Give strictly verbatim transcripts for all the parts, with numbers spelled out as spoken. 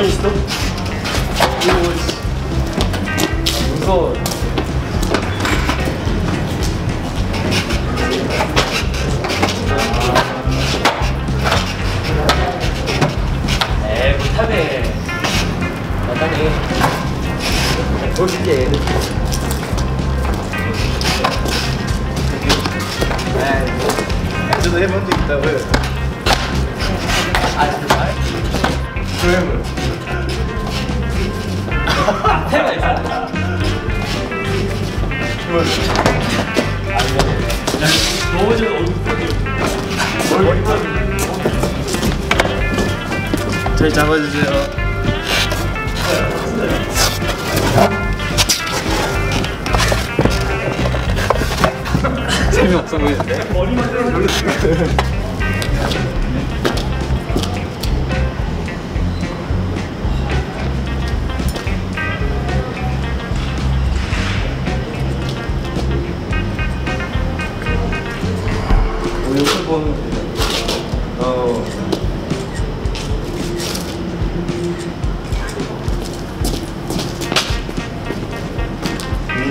앉아 있을 때? 오, 무서워. 에이, 못하네. 나가네. 볼게. 에이, 저도 해본 적 있다고요. 아, 정말? 그래요. 테마 있잖아. 그걸. 아니, 너무 전 어디까지? 어디까지? 저희 잡아주세요. 재미없어 보이는데? 머리만 때려 놀랐어. 어. 음.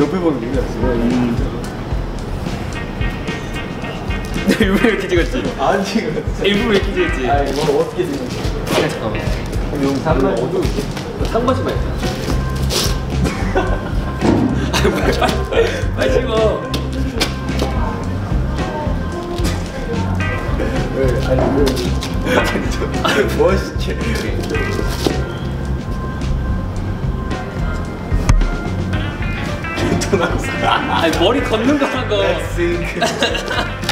옆에 보는 게 낫지. 음. 일부러 이렇게 찍었지? 안 찍었어. 일부러 이렇게 찍었지? 아, 이거 어떻게 찍었지? 잠깐만. 여기 상관 어두운데? 상관심만 있잖아. 빨리 찍어. 왜? 아니 왜? 아니 저 아니 뭐 시켜? 아니 머리 걷는 거라고.